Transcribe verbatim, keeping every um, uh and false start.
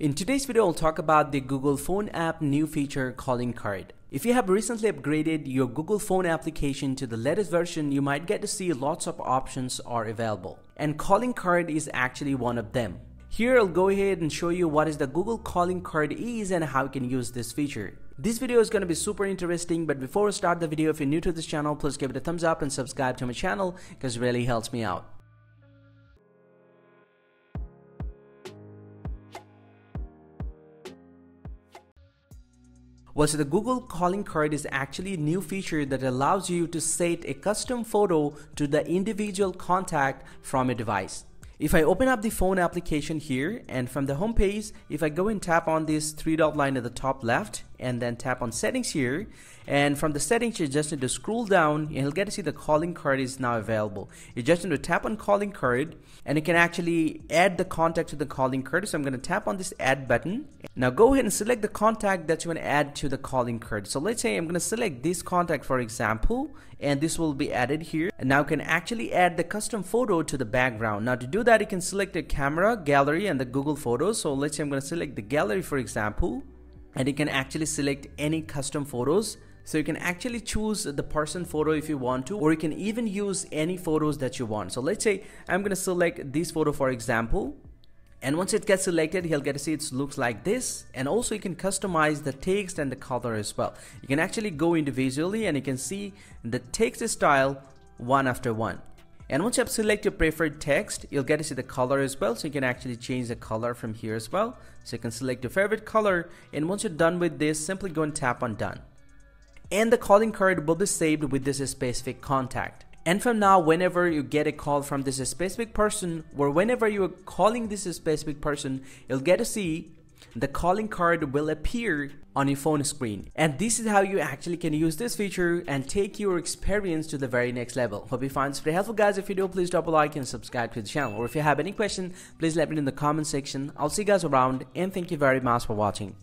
In today's video, I'll talk about the Google Phone app new feature calling card. If you have recently upgraded your Google Phone application to the latest version, you might get to see lots of options are available. And calling card is actually one of them. Here, I'll go ahead and show you what is the Google calling card is and how you can use this feature. This video is going to be super interesting, but before we start the video, if you're new to this channel, please give it a thumbs up and subscribe to my channel because it really helps me out. Well, so the Google calling card is actually a new feature that allows you to set a custom photo to the individual contact from a device. If I open up the phone application here, and from the home page, if I go and tap on this three dot line at the top left and then tap on settings here, and from the settings you just need to scroll down and you'll get to see the calling card is now available. You just need to tap on calling card and you can actually add the contact to the calling card. So I'm going to tap on this add button. Now go ahead and select the contact that you want to add to the calling card. So let's say I'm going to select this contact, for example, and this will be added here. And now you can actually add the custom photo to the background. Now to do that, you can select your camera, gallery, and the Google Photos. So let's say I'm going to select the gallery, for example. And you can actually select any custom photos. So you can actually choose the person photo if you want to, or you can even use any photos that you want. So let's say I'm going to select this photo, for example. And once it gets selected, you'll get to see it looks like this. And also you can customize the text and the color as well. You can actually go individually and you can see the text style one after one. And once you have selected your preferred text, you'll get to see the color as well. So you can actually change the color from here as well. So you can select your favorite color. And once you're done with this, simply go and tap on done. And the calling card will be saved with this specific contact. And from now, whenever you get a call from this specific person, or whenever you are calling this specific person, you'll get to see the calling card will appear on your phone screen. And this is how you actually can use this feature and take your experience to the very next level. Hope you find this very helpful, guys. If you do, please drop a like and subscribe to the channel. Or if you have any question, please let me know in the comment section. I'll see you guys around, and thank you very much for watching.